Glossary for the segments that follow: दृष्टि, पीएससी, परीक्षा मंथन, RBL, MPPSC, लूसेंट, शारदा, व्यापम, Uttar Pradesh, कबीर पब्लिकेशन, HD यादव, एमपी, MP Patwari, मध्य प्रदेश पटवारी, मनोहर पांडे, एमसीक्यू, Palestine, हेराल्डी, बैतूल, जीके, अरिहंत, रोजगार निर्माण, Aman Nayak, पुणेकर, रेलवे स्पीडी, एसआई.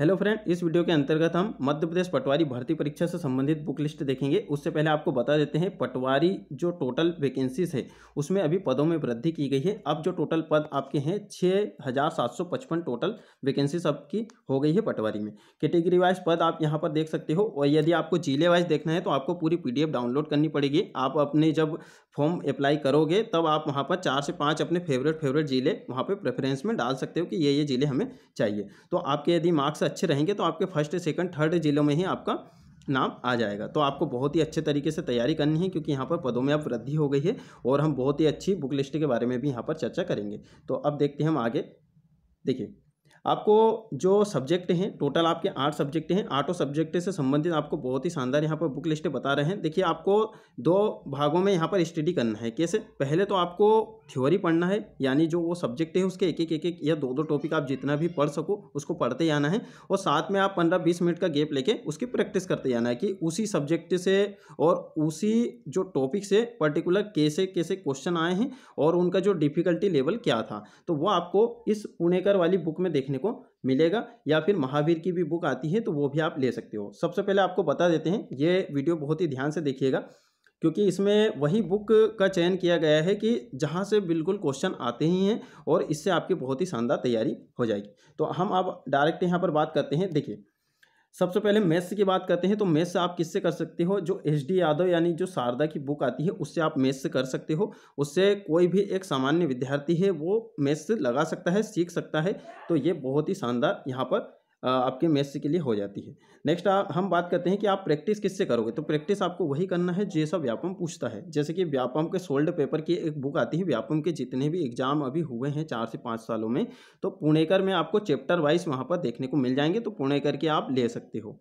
Hello friend, इस video के अंतर्गत हम मध्य प्रदेश पटवारी भर्ती परीक्षा से संबंधित बुक लिस्ट देखेंगे। उससे पहले आपको बता देते हैं, पटवारी जो टोटल वैकेंसीज है उसमें अभी पदों में वृद्धि की गई है। अब जो टोटल पद आपके हैं 6,755 टोटल वैकेंसीज आपकी हो गई है पटवारी में। कैटेगरी वाइज पद आप यहाँ पर देख सकते हो, और यदि आपको जिले वाइज देखना है तो आपको पूरी PDF डाउनलोड करनी पड़ेगी। आप अपने जब फॉर्म अप्लाई करोगे तब आप वहाँ पर 4 से 5 अपने फेवरेट जिले वहाँ पर प्रेफरेंस में डाल सकते हो कि ये जिले हमें चाहिए। तो आपके यदि मार्क्स अच्छे रहेंगे तो आपके फर्स्ट सेकंड थर्ड जिलों में ही आपका नाम आ जाएगा। तो आपको बहुत ही अच्छे तरीके से तैयारी करनी है, क्योंकि यहाँ पर पदों में अब वृद्धि हो गई है और हम बहुत ही अच्छी बुक लिस्ट के बारे में भी यहाँ पर चर्चा करेंगे। तो अब देखते हैं हम आगे। देखिए, आपको जो सब्जेक्ट हैं टोटल आपके 8 सब्जेक्ट हैं। 8 सब्जेक्ट से संबंधित आपको बहुत ही शानदार यहाँ पर बुक लिस्ट बता रहे हैं। देखिए, आपको 2 भागों में यहाँ पर स्टडी करना है। कैसे? पहले तो आपको थ्योरी पढ़ना है, यानी जो वो सब्जेक्ट है उसके एक या 2-2 टॉपिक आप जितना भी पढ़ सको उसको पढ़ते जाना है, और साथ में आप 15-20 मिनट का गैप लेके उसकी प्रैक्टिस करते जाना है कि उसी सब्जेक्ट से और उसी जो टॉपिक से पर्टिकुलर कैसे कैसे क्वेश्चन आए हैं और उनका जो डिफिकल्टी लेवल क्या था। तो वो आपको इस पुणेकर वाली बुक में देखने को मिलेगा, या फिर महावीर की भी बुक आती है तो वो भी आप ले सकते हो। सबसे पहले आपको बता देते हैं, ये वीडियो बहुत ही ध्यान से देखिएगा, क्योंकि इसमें वही बुक का चयन किया गया है कि जहां से बिल्कुल क्वेश्चन आते ही हैं, और इससे आपकी बहुत ही शानदार तैयारी हो जाएगी। तो हम अब डायरेक्ट यहाँ पर बात करते हैं। देखिए, सबसे पहले मैथ्स की बात करते हैं। तो मैथ्स आप किससे कर सकते हो? जो HD यादव यानी जो शारदा की बुक आती है उससे आप मैथ्स कर सकते हो। उससे कोई भी एक सामान्य विद्यार्थी है वो मैथ्स लगा सकता है, सीख सकता है। तो ये बहुत ही शानदार यहाँ पर आपके मैथ्स के लिए हो जाती है। नेक्स्ट हम बात करते हैं कि आप प्रैक्टिस किससे करोगे। तो प्रैक्टिस आपको वही करना है जैसा व्यापम पूछता है। जैसे कि व्यापम के सोल्ड पेपर की एक बुक आती है, व्यापम के जितने भी एग्जाम अभी हुए हैं 4 से 5 सालों में, तो पुणेकर में आपको चैप्टर वाइज वहाँ पर देखने को मिल जाएंगे। तो पुणेकर के आप ले सकते हो।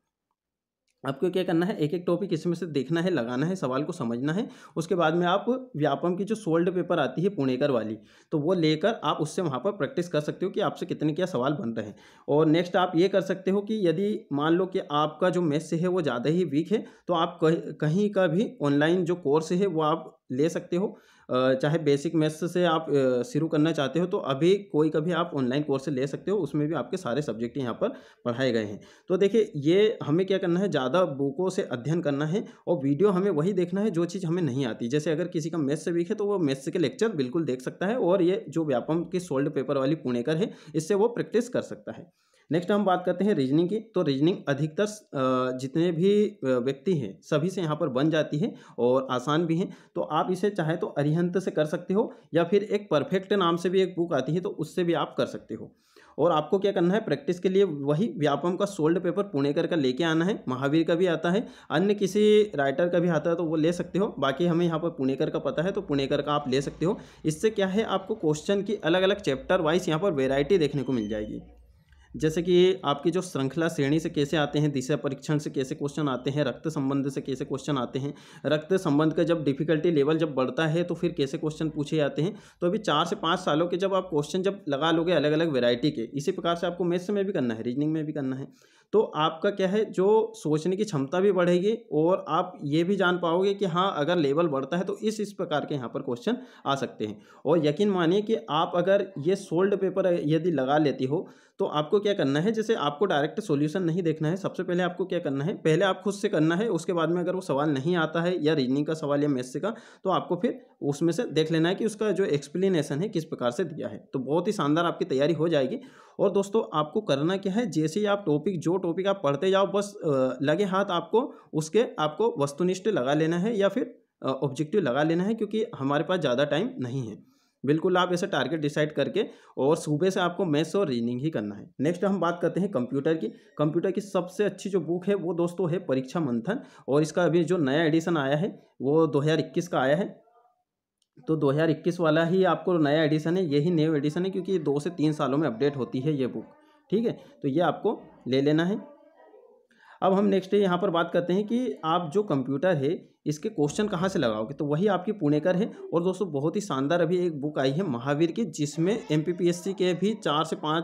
आपको क्या करना है, एक टॉपिक इसमें से देखना है, लगाना है, सवाल को समझना है। उसके बाद में आप व्यापम की जो सोल्ड पेपर आती है पुणेकर वाली, तो वो लेकर आप उससे वहाँ पर प्रैक्टिस कर सकते हो कि आपसे कितने क्या सवाल बन रहे हैं। और नेक्स्ट आप ये कर सकते हो कि यदि मान लो कि आपका जो मैथ्स है वो ज़्यादा ही वीक है, तो आप कहीं का भी ऑनलाइन जो कोर्स है वो आप ले सकते हो। चाहे बेसिक मैथ्स से आप शुरू करना चाहते हो तो अभी कोई कभी आप ऑनलाइन कोर्स ले सकते हो, उसमें भी आपके सारे सब्जेक्ट यहाँ पर पढ़ाए गए हैं। तो देखिए, ये हमें क्या करना है, ज़्यादा बुकों से अध्ययन करना है, और वीडियो हमें वही देखना है जो चीज़ हमें नहीं आती। जैसे अगर किसी का मैथ्स से वीक है तो वो मैथ्स के लेक्चर बिल्कुल देख सकता है, और ये जो व्यापम की सोल्ड पेपर वाली पुणेकर है इससे वो प्रैक्टिस कर सकता है। नेक्स्ट हम बात करते हैं रीजनिंग की। तो रीजनिंग अधिकतर जितने भी व्यक्ति हैं सभी से यहाँ पर बन जाती है, और आसान भी है। तो आप इसे चाहे तो अरिहंत से कर सकते हो, या फिर एक परफेक्ट नाम से भी एक बुक आती है तो उससे भी आप कर सकते हो। और आपको क्या करना है, प्रैक्टिस के लिए वही व्यापम का सोल्ड पेपर पुणेकर का लेके आना है। महावीर का भी आता है, अन्य किसी राइटर का भी आता है, तो वो ले सकते हो। बाकी हमें यहाँ पर पुणेकर का पता है तो पुणेकर का आप ले सकते हो। इससे क्या है, आपको क्वेश्चन की अलग अलग चैप्टर वाइज यहाँ पर वेराइटी देखने को मिल जाएगी। जैसे कि आपकी जो श्रृंखला श्रेणी से कैसे आते हैं, दिशा परीक्षण से कैसे क्वेश्चन आते हैं, रक्त संबंध से कैसे क्वेश्चन आते हैं, रक्त संबंध का जब डिफिकल्टी लेवल जब बढ़ता है तो फिर कैसे क्वेश्चन पूछे जाते हैं। तो अभी 4 से 5 सालों के जब आप क्वेश्चन जब लगा लोगे अलग अलग वेरायटी के, इसी प्रकार से आपको मैथ्स में भी करना है, रीजनिंग में भी करना है। तो आपका क्या है, जो सोचने की क्षमता भी बढ़ेगी, और आप ये भी जान पाओगे कि हाँ अगर लेवल बढ़ता है तो इस प्रकार के यहाँ पर क्वेश्चन आ सकते हैं। और यकीन मानिए कि आप अगर ये सोल्ड पेपर यदि लगा लेती हो तो आपको क्या करना है, जैसे आपको डायरेक्ट सॉल्यूशन नहीं देखना है। सबसे पहले आपको क्या करना है, पहले आप खुद से करना है। उसके बाद में अगर वो सवाल नहीं आता है, या रीजनिंग का सवाल या मैथ्स का, तो आपको फिर उसमें से देख लेना है कि उसका जो एक्सप्लेनेशन है किस प्रकार से दिया है। तो बहुत ही शानदार आपकी तैयारी हो जाएगी। और दोस्तों, आपको करना क्या है, जैसे ही आप जो टॉपिक आप पढ़ते जाओ, बस लगे हाथ आपको उसके आपको वस्तुनिष्ठ लगा लेना है, या फिर ऑब्जेक्टिव लगा लेना है, क्योंकि हमारे पास ज़्यादा टाइम नहीं है। बिल्कुल आप ऐसे टारगेट डिसाइड करके, और सुबह से आपको मैथ्स और रीजनिंग ही करना है। नेक्स्ट हम बात करते हैं कंप्यूटर की। कंप्यूटर की सबसे अच्छी जो बुक है वो दोस्तों है परीक्षा मंथन, और इसका अभी जो नया एडिशन आया है वो 2021 का आया है। तो 2021 वाला ही आपको नया एडिशन है, यही न्यू एडिशन है, क्योंकि 2 से 3 सालों में अपडेट होती है ये बुक। ठीक है, तो ये आपको ले लेना है। अब हम नेक्स्ट यहाँ पर बात करते हैं कि आप जो कंप्यूटर है इसके क्वेश्चन कहाँ से लगाओगे। तो वही आपकी पुणेकर है। और दोस्तों, बहुत ही शानदार अभी एक बुक आई है महावीर की, जिसमें MPPSC के भी 4 से 5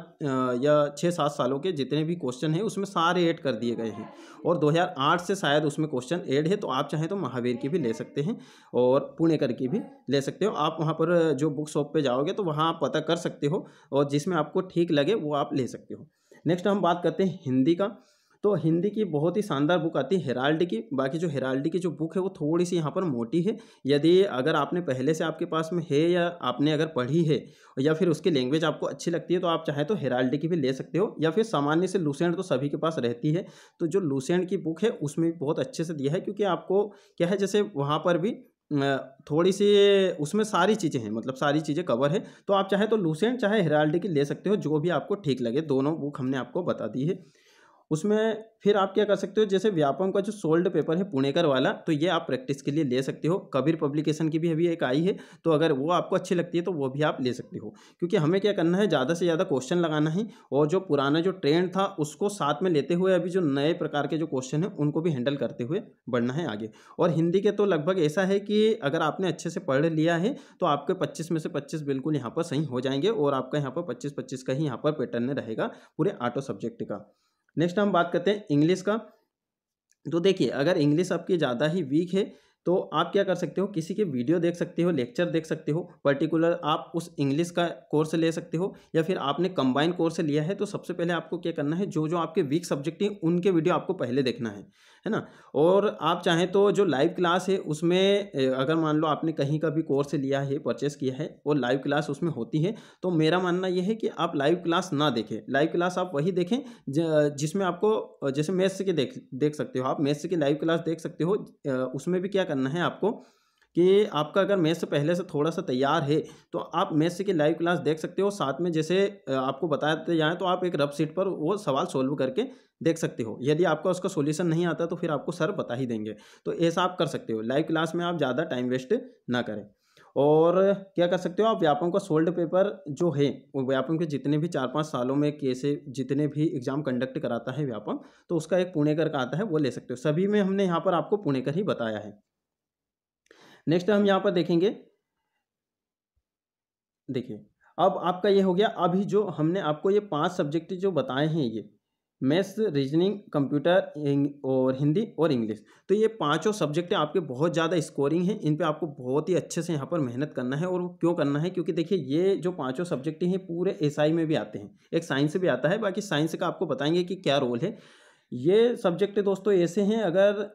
या 6-7 सालों के जितने भी क्वेश्चन हैं उसमें सारे ऐड कर दिए गए हैं, और 2008 से शायद उसमें क्वेश्चन ऐड है। तो आप चाहें तो महावीर की भी ले सकते हैं और पुणेकर की भी ले सकते हो। आप वहाँ पर जो बुक शॉप पर जाओगे तो वहाँ आप पता कर सकते हो, और जिसमें आपको ठीक लगे वो आप ले सकते हो। नेक्स्ट हम बात करते हैं हिंदी का। तो हिंदी की बहुत ही शानदार बुक आती है हेराल्डी की। बाकी जो हेराल्डी की जो बुक है वो थोड़ी सी यहाँ पर मोटी है। यदि अगर आपने पहले से आपके पास में है या आपने अगर पढ़ी है या फिर उसकी लैंग्वेज आपको अच्छी लगती है तो आप चाहे तो हेराल्डी की भी ले सकते हो, या फिर सामान्य से लूसेंट तो सभी के पास रहती है। तो जो लूसेंट की बुक है उसमें भी बहुत अच्छे से दिया है, क्योंकि आपको क्या है जैसे वहाँ पर भी थोड़ी सी उसमें सारी चीज़ें हैं, मतलब सारी चीज़ें कवर है। तो आप चाहे तो लूसेंट चाहे हेराल्डी की ले सकते हो, जो भी आपको ठीक लगे। दोनों बुक हमने आपको बता दी है। उसमें फिर आप क्या कर सकते हो, जैसे व्यापम का जो सोल्ड पेपर है पुणेकर वाला, तो ये आप प्रैक्टिस के लिए ले सकते हो। कबीर पब्लिकेशन की भी अभी एक आई है, तो अगर वो आपको अच्छी लगती है तो वो भी आप ले सकते हो। क्योंकि हमें क्या करना है, ज़्यादा से ज़्यादा क्वेश्चन लगाना है, और जो पुराना जो ट्रेंड था उसको साथ में लेते हुए अभी जो नए प्रकार के जो क्वेश्चन हैं उनको भी हैंडल करते हुए बढ़ना है आगे। और हिंदी के तो लगभग ऐसा है कि अगर आपने अच्छे से पढ़ लिया है तो आपके 25 में से 25 बिल्कुल यहाँ पर सही हो जाएंगे, और आपका यहाँ पर 25-25 का ही यहाँ पर पैटर्न रहेगा पूरे 8 सब्जेक्ट का। नेक्स्ट हम बात करते हैं इंग्लिश का। तो देखिए, अगर इंग्लिश आपकी ज़्यादा ही वीक है तो आप क्या कर सकते हो, किसी के वीडियो देख सकते हो, लेक्चर देख सकते हो। पर्टिकुलर आप उस इंग्लिश का कोर्स ले सकते हो, या फिर आपने कंबाइंड कोर्स लिया है तो सबसे पहले आपको क्या करना है, जो जो आपके वीक सब्जेक्ट हैं उनके वीडियो आपको पहले देखना है ना। और आप चाहें तो जो लाइव क्लास है उसमें अगर मान लो आपने कहीं का भी कोर्स लिया है, परचेस किया है और लाइव क्लास उसमें होती है, तो मेरा मानना यह है कि आप लाइव क्लास ना देखें। लाइव क्लास आप वही देखें जिसमें आपको, जैसे मैथ्स के देख सकते हो, आप मैथ्स की लाइव क्लास देख सकते हो। उसमें भी क्या करना है आपको कि आपका अगर मैथ्स पहले से थोड़ा सा तैयार है तो आप मैथ्स की लाइव क्लास देख सकते हो। साथ में जैसे आपको बताते जाएँ तो आप एक रफ सीट पर वो सवाल सॉल्व करके देख सकते हो। यदि आपका उसका सॉल्यूशन नहीं आता तो फिर आपको सर बता ही देंगे, तो ऐसा आप कर सकते हो। लाइव क्लास में आप ज़्यादा टाइम वेस्ट ना करें। और क्या कर सकते हो आप, व्यापम का सोल्ड पेपर जो है, व्यापम के जितने भी 4-5 सालों में कैसे जितने भी एग्जाम कंडक्ट कराता है व्यापम, तो उसका एक पुणेकर का आता है, वो ले सकते हो। सभी में हमने यहाँ पर आपको पुणेकर ही बताया है। नेक्स्ट हम यहाँ पर देखेंगे, देखिए अब आपका ये हो गया। अभी जो हमने आपको ये 5 सब्जेक्ट जो बताए हैं, ये मैथ्स, रीजनिंग, कंप्यूटर और हिंदी और इंग्लिश, तो ये 5 सब्जेक्ट आपके बहुत ज़्यादा स्कोरिंग है। इन पे आपको बहुत ही अच्छे से यहाँ पर मेहनत करना है। और क्यों करना है, क्योंकि देखिए ये जो 5 सब्जेक्ट हैं पूरे एसआई में भी आते हैं, एक साइंस भी आता है। बाकी साइंस का आपको बताएंगे कि क्या रोल है। ये सब्जेक्ट दोस्तों ऐसे हैं, अगर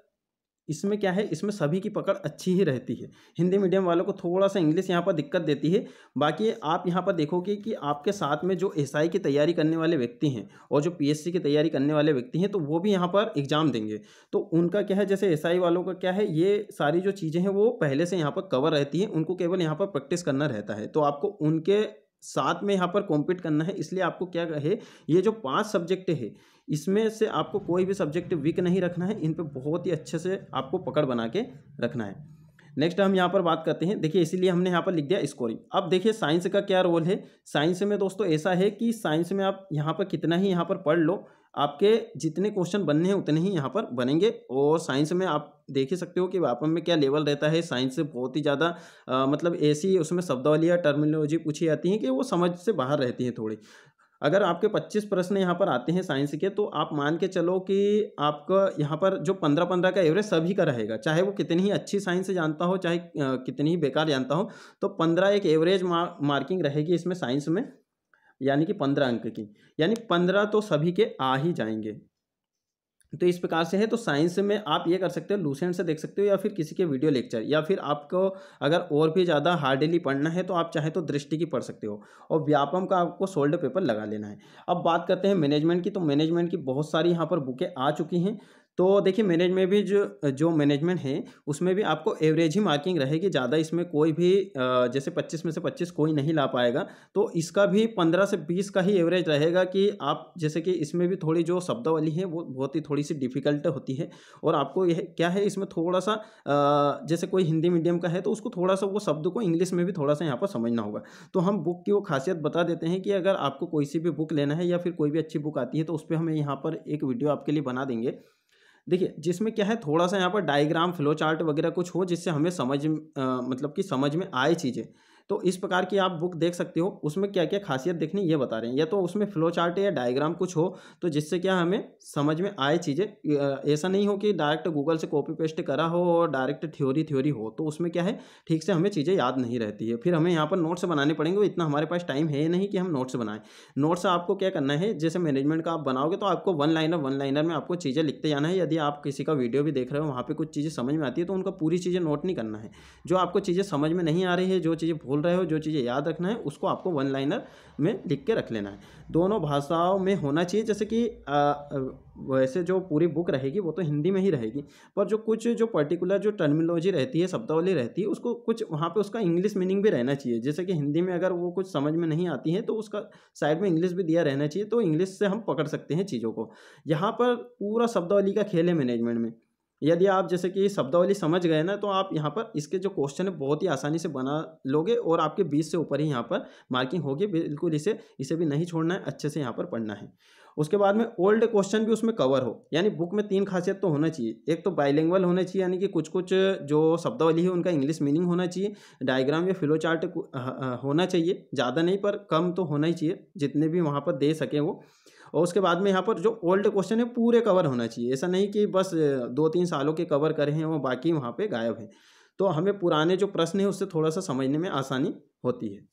इसमें क्या है, इसमें सभी की पकड़ अच्छी ही रहती है। हिंदी मीडियम वालों को थोड़ा सा इंग्लिश यहाँ पर दिक्कत देती है। बाकी आप यहाँ पर देखोगे कि आपके साथ में जो एसआई की तैयारी करने वाले व्यक्ति हैं और जो पीएससी की तैयारी करने वाले व्यक्ति हैं, तो वो भी यहाँ पर एग्जाम देंगे। तो उनका क्या है, जैसे एसआई वालों का क्या है, ये सारी जो चीज़ें हैं वो पहले से यहाँ पर कवर रहती हैं, उनको केवल यहाँ पर प्रैक्टिस करना रहता है। तो आपको उनके साथ में यहाँ पर कॉम्पीट करना है। इसलिए आपको क्या है, ये जो 5 सब्जेक्ट है इसमें से आपको कोई भी सब्जेक्ट वीक नहीं रखना है। इन पे बहुत ही अच्छे से आपको पकड़ बना के रखना है। नेक्स्ट हम यहाँ पर बात करते हैं, देखिए इसीलिए हमने यहाँ पर लिख दिया स्कोरिंग। अब देखिए साइंस का क्या रोल है। साइंस में दोस्तों ऐसा है कि साइंस में आप यहाँ पर कितना ही यहाँ पर पढ़ लो, आपके जितने क्वेश्चन बनने हैं उतने ही यहाँ पर बनेंगे। और साइंस में आप देख ही सकते हो कि व्यापम में क्या लेवल रहता है। साइंस से बहुत ही ज़्यादा मतलब ऐसी उसमें शब्दावली या टर्मिनोलॉजी पूछी जाती है कि वो समझ से बाहर रहती है थोड़ी। अगर आपके 25 प्रश्न यहाँ पर आते हैं साइंस के, तो आप मान के चलो कि आपका यहाँ पर जो 15-15 का एवरेज सभी का रहेगा, चाहे वो कितनी ही अच्छी साइंस जानता हो, चाहे कितनी ही बेकार जानता हो। तो 15 एक एवरेज मार्किंग रहेगी इसमें साइंस में, यानी कि 15 अंक की, यानी 15 तो सभी के आ ही जाएंगे। तो इस प्रकार से है। तो साइंस में आप ये कर सकते हो, लूसेंट से देख सकते हो, या फिर किसी के वीडियो लेक्चर, या फिर आपको अगर और भी ज़्यादा हार्डली पढ़ना है तो आप चाहे तो दृष्टि की पढ़ सकते हो। और व्यापम का आपको सोल्ड पेपर लगा लेना है। अब बात करते हैं मैनेजमेंट की। तो मैनेजमेंट की बहुत सारी यहाँ पर बुकें आ चुकी हैं। तो देखिए मैनेजमेंट भी जो मैनेजमेंट है उसमें भी आपको एवरेज ही मार्किंग रहेगी, ज़्यादा इसमें कोई भी जैसे 25 में से 25 कोई नहीं ला पाएगा। तो इसका भी 15 से 20 का ही एवरेज रहेगा कि आप जैसे कि इसमें भी थोड़ी जो शब्दावली है वो बहुत ही थोड़ी सी डिफ़िकल्ट होती है। और आपको यह क्या है, इसमें थोड़ा सा जैसे कोई हिंदी मीडियम का है तो उसको थोड़ा सा वो शब्द को इंग्लिश में भी थोड़ा सा यहाँ पर समझना होगा। तो हम बुक की वो खासियत बता देते हैं कि अगर आपको कोई सी भी बुक लेना है या फिर कोई भी अच्छी बुक आती है तो उस पर हमें यहाँ पर एक वीडियो आपके लिए बना देंगे। देखिए जिसमें क्या है, थोड़ा सा यहाँ पर डायग्राम, फ्लो चार्ट वगैरह कुछ हो, जिससे हमें समझ मतलब कि समझ में आए चीज़ें। तो इस प्रकार की आप बुक देख सकते हो। उसमें क्या क्या खासियत देखनी ये बता रहे हैं, या तो उसमें फ्लो चार्ट या डायग्राम कुछ हो तो जिससे क्या हमें समझ में आए चीज़ें। ऐसा नहीं हो कि डायरेक्ट गूगल से कॉपी पेस्ट करा हो और डायरेक्ट थ्योरी हो, तो उसमें क्या है ठीक से हमें चीज़ें याद नहीं रहती है, फिर हमें यहाँ पर नोट्स बनाने पड़ेंगे। इतना हमारे पास टाइम है नहीं कि हम नोट्स बनाएं। नोट्स आपको क्या करना है, जैसे मैनेजमेंट का आप बनाओगे तो आपको वन लाइनर में आपको चीज़ें लिखते जाना है। यदि आप किसी का वीडियो भी देख रहे हो, वहाँ पे कुछ चीज़ें समझ में आती है तो उनका पूरी चीज़ें नोट नहीं करना है। जो आपको चीज़ें समझ में नहीं आ रही है, जो चीज़ें भूल रहे हो, जो चीज़ें याद रखना है, उसको आपको वन लाइनर में लिख के रख लेना है। दोनों भाषाओं में होना चाहिए, जैसे कि वैसे जो पूरी बुक रहेगी वो तो हिंदी में ही रहेगी, पर जो कुछ जो पर्टिकुलर जो टर्मिनोलॉजी रहती है, शब्दावली रहती है, उसको कुछ वहाँ पे उसका इंग्लिश मीनिंग भी रहना चाहिए। जैसे कि हिंदी में अगर वो कुछ समझ में नहीं आती है तो उसका साइड में इंग्लिश भी दिया रहना चाहिए, तो इंग्लिश से हम पकड़ सकते हैं चीज़ों को। यहाँ पर पूरा शब्दावली का खेल है मैनेजमेंट में। यदि आप जैसे कि शब्दावली समझ गए ना, तो आप यहाँ पर इसके जो क्वेश्चन है बहुत ही आसानी से बना लोगे और आपके 20 से ऊपर ही यहाँ पर मार्किंग होगी। बिल्कुल इसे भी नहीं छोड़ना है, अच्छे से यहाँ पर पढ़ना है। उसके बाद में ओल्ड क्वेश्चन भी उसमें कवर हो, यानी बुक में तीन खासियत तो होना चाहिए। एक तो बाइलिंगुअल होना चाहिए, यानी कि कुछ कुछ जो शब्दावली है उनका इंग्लिश मीनिंग होना चाहिए। डायग्राम या फ्लो चार्ट होना चाहिए, ज़्यादा नहीं पर कम तो होना ही चाहिए, जितने भी वहाँ पर दे सकें वो। और उसके बाद में यहाँ पर जो ओल्ड क्वेश्चन है पूरे कवर होना चाहिए, ऐसा नहीं कि बस 2-3 सालों के कवर करे हैं वो बाकी वहाँ पे गायब है। तो हमें पुराने जो प्रश्न है उससे थोड़ा सा समझने में आसानी होती है।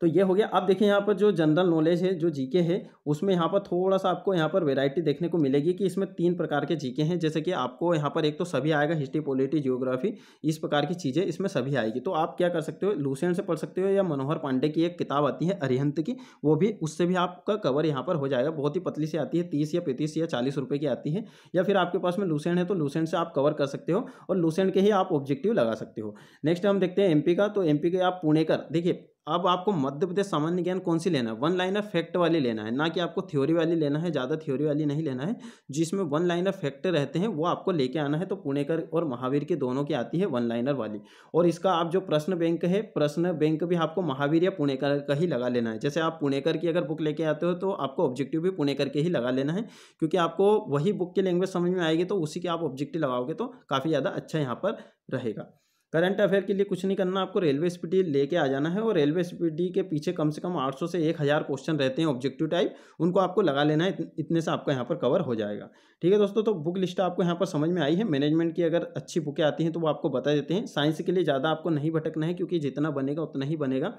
तो ये हो गया। अब देखिए यहाँ पर जो जनरल नॉलेज है, जो जीके है, उसमें यहाँ पर थोड़ा सा आपको यहाँ पर वैरायटी देखने को मिलेगी कि इसमें 3 प्रकार के जीके हैं। जैसे कि आपको यहाँ पर एक तो सभी आएगा, हिस्ट्री, पॉलिटी, ज्योग्राफी, इस प्रकार की चीज़ें इसमें सभी आएगी। तो आप क्या कर सकते हो, लूसेंट से पढ़ सकते हो, या मनोहर पांडे की एक किताब आती है अरिहंत की, वो भी, उससे भी आपका कवर यहाँ पर हो जाएगा। बहुत ही पतली से आती है, 30 या 35 या 40 रुपये की आती है। या फिर आपके पास में लूसेंट है तो लूसेंट से आप कवर कर सकते हो और लूसेंट के ही आप ऑब्जेक्टिव लगा सकते हो। नेक्स्ट हम देखते हैं एमपी का। तो एमपी के आप पुणेकर, देखिए अब आपको मध्य प्रदेश सामान्य ज्ञान कौन सी लेना है, वन लाइनर फैक्ट वाली लेना है, ना कि आपको थ्योरी वाली लेना है, ज़्यादा थ्योरी वाली नहीं लेना है। जिसमें वन लाइनर फैक्ट रहते हैं वो आपको लेके आना है। तो पुणेकर और महावीर के दोनों की आती है वन लाइनर वाली, और इसका आप जो प्रश्न बैंक है, प्रश्न बैंक भी आपको महावीर या पुणेकर का ही लगा लेना है। जैसे आप पुणेकर की अगर बुक लेके आते हो तो आपको ऑब्जेक्टिव भी पुणेकर के ही लगा लेना है, क्योंकि आपको वही बुक की लैंग्वेज समझ में आएगी तो उसी के आप ऑब्जेक्टिव लगाओगे तो काफ़ी ज़्यादा अच्छा यहाँ पर रहेगा। करंट अफेयर के लिए कुछ नहीं करना, आपको रेलवे स्पीडी लेके आ जाना है, और रेलवे स्पीडी के पीछे कम से कम 800 से 1000 क्वेश्चन रहते हैं ऑब्जेक्टिव टाइप, उनको आपको लगा लेना है। इतने से आपका यहाँ पर कवर हो जाएगा। ठीक है दोस्तों, तो बुक लिस्ट आपको यहाँ पर समझ में आई है। मैनेजमेंट की अगर अच्छी बुकें आती हैं तो वो आपको बता देते हैं। साइंस के लिए ज़्यादा आपको नहीं भटकना है, क्योंकि जितना बनेगा उतना ही बनेगा।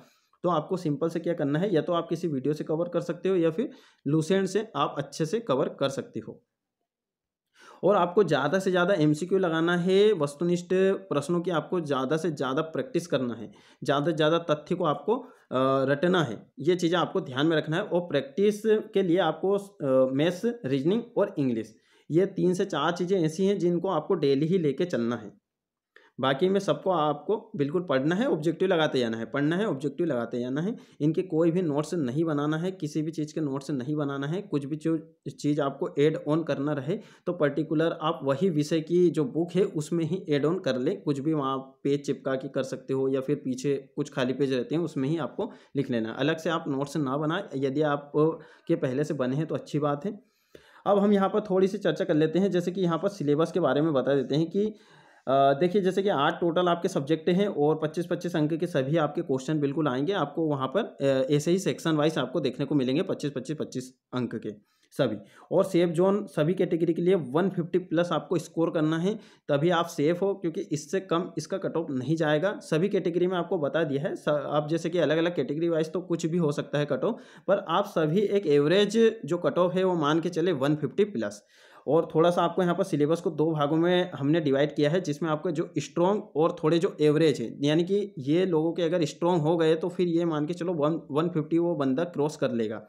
तो आपको सिंपल से क्या करना है, या तो आप किसी वीडियो से कवर कर सकते हो या फिर लूसेंट से आप अच्छे से कवर कर सकते हो। और आपको ज़्यादा से ज़्यादा एमसीक्यू लगाना है, वस्तुनिष्ठ प्रश्नों की आपको ज़्यादा से ज़्यादा प्रैक्टिस करना है, ज़्यादा से ज़्यादा तथ्य को आपको रटना है। ये चीज़ें आपको ध्यान में रखना है। और प्रैक्टिस के लिए आपको मैथ्स, रीजनिंग और इंग्लिश, ये 3 से 4 चीज़ें ऐसी हैं जिनको आपको डेली ही लेके चलना है। बाकी में सबको आपको बिल्कुल पढ़ना है, ऑब्जेक्टिव लगाते जाना है, पढ़ना है, ऑब्जेक्टिव लगाते जाना है। इनके कोई भी नोट्स नहीं बनाना है, किसी भी चीज़ के नोट्स नहीं बनाना है। कुछ भी जो चीज़ आपको ऐड ऑन करना रहे तो पर्टिकुलर आप वही विषय की जो बुक है उसमें ही ऐड ऑन कर ले। कुछ भी वहाँ पेज चिपका के कर सकते हो, या फिर पीछे कुछ खाली पेज रहते हैं उसमें ही आपको लिख लेना है। अलग से आप नोट्स ना बनाए, यदि आप के पहले से बने हैं तो अच्छी बात है। अब हम यहाँ पर थोड़ी सी चर्चा कर लेते हैं, जैसे कि यहाँ पर सिलेबस के बारे में बता देते हैं कि देखिए जैसे कि 8 टोटल आपके सब्जेक्ट हैं और 25-25 अंक के सभी आपके क्वेश्चन बिल्कुल आएंगे। आपको वहाँ पर ऐसे ही सेक्शन वाइज आपको देखने को मिलेंगे 25-25-25 अंक के सभी। और सेफ जोन सभी कैटेगरी के लिए 150 प्लस आपको स्कोर करना है, तभी आप सेफ हो, क्योंकि इससे कम इसका कट ऑफ नहीं जाएगा। सभी कैटेगरी में आपको बता दिया है। आप जैसे कि अलग अलग कैटेगरी वाइज तो कुछ भी हो सकता है कट ऑफ, पर आप सभी एक एवरेज जो कट ऑफ है वो मान के चले 150 प्लस। और थोड़ा सा आपको यहाँ पर सिलेबस को 2 भागों में हमने डिवाइड किया है, जिसमें आपके जो स्ट्रॉन्ग और थोड़े जो एवरेज है, यानी कि ये लोगों के अगर स्ट्रॉन्ग हो गए तो फिर ये मान के चलो 150 वो बंदा क्रॉस कर लेगा।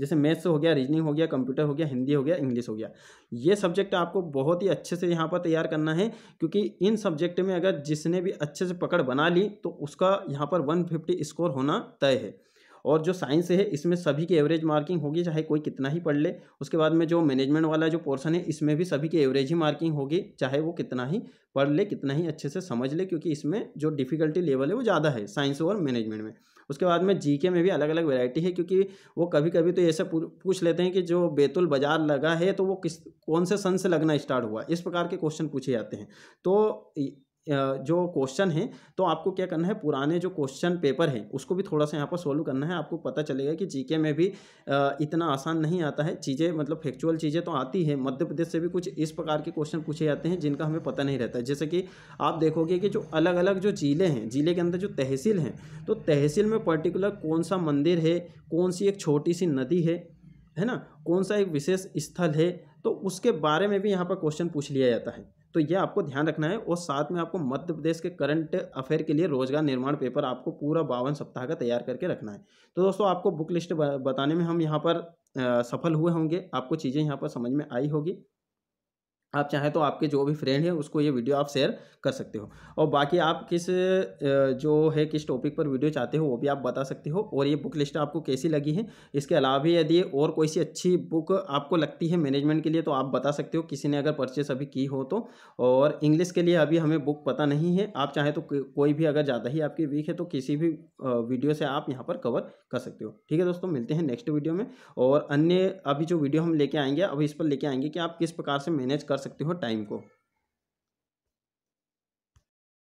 जैसे मैथ्स हो गया, रीजनिंग हो गया, कंप्यूटर हो गया, हिंदी हो गया, इंग्लिश हो गया, ये सब्जेक्ट आपको बहुत ही अच्छे से यहाँ पर तैयार करना है, क्योंकि इन सब्जेक्ट में अगर जिसने भी अच्छे से पकड़ बना ली तो उसका यहाँ पर 150 स्कोर होना तय है। और जो साइंस है इसमें सभी की एवरेज मार्किंग होगी, चाहे कोई कितना ही पढ़ ले। उसके बाद में जो मैनेजमेंट वाला जो पोर्शन है इसमें भी सभी की एवरेज ही मार्किंग होगी, चाहे वो कितना ही पढ़ ले, कितना ही अच्छे से समझ ले, क्योंकि इसमें जो डिफ़िकल्टी लेवल है वो ज़्यादा है साइंस और मैनेजमेंट में। उसके बाद में जीके में भी अलग अलग वैरायटी है, क्योंकि वो कभी कभी तो ऐसे पूछ लेते हैं कि जो बैतूल बाजार लगा है तो वो कौन से सन से लगना स्टार्ट हुआ, इस प्रकार के क्वेश्चन पूछे जाते हैं। तो जो क्वेश्चन है, तो आपको क्या करना है, पुराने जो क्वेश्चन पेपर है उसको भी थोड़ा सा यहाँ पर सॉल्व करना है। आपको पता चलेगा कि जीके में भी इतना आसान नहीं आता है चीज़ें, मतलब फैक्चुअल चीज़ें तो आती है। मध्य प्रदेश से भी कुछ इस प्रकार के क्वेश्चन पूछे जाते हैं जिनका हमें पता नहीं रहता है। जैसे कि आप देखोगे कि जो अलग अलग जो ज़िले हैं, ज़िले के अंदर जो तहसील हैं, तो तहसील में पर्टिकुलर कौन सा मंदिर है, कौन सी एक छोटी सी नदी है ना, कौन सा एक विशेष स्थल है, तो उसके बारे में भी यहाँ पर क्वेश्चन पूछ लिया जाता है। तो ये आपको ध्यान रखना है। और साथ में आपको मध्य प्रदेश के करंट अफेयर के लिए रोजगार निर्माण पेपर आपको पूरा 52 सप्ताह का तैयार करके रखना है। तो दोस्तों आपको बुक लिस्ट बताने में हम यहाँ पर सफल हुए होंगे, आपको चीज़ें यहाँ पर समझ में आई होगी। आप चाहें तो आपके जो भी फ्रेंड हैं उसको ये वीडियो आप शेयर कर सकते हो, और बाकी आप किस टॉपिक पर वीडियो चाहते हो वो भी आप बता सकते हो। और ये बुक लिस्ट आपको कैसी लगी है, इसके अलावा भी यदि और कोई सी अच्छी बुक आपको लगती है मैनेजमेंट के लिए तो आप बता सकते हो, किसी ने अगर परचेस अभी की हो तो। और इंग्लिश के लिए अभी हमें बुक पता नहीं है, आप चाहें तो कोई भी अगर ज़्यादा ही आपकी वीक है तो किसी भी वीडियो से आप यहाँ पर कवर कर सकते हो। ठीक है दोस्तों, मिलते हैं नेक्स्ट वीडियो में। और अन्य अभी जो वीडियो हम लेके आएंगे, अभी इस पर लेके आएंगे कि आप किस प्रकार से मैनेज कर सकते हो टाइम को।